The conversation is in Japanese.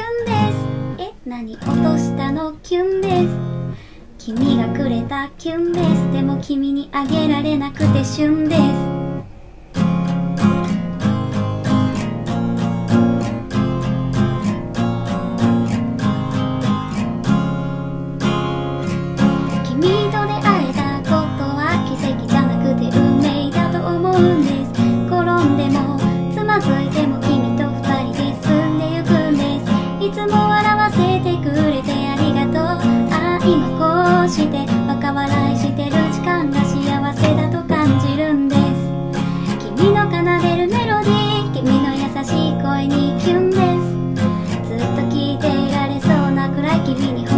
ュンです。え、何？落としたのキュンです。君がくれたキュンです。でも君にあげられなくて旬です。君の優しい声にキュンです。ずっと聞いていられそうなくらい君に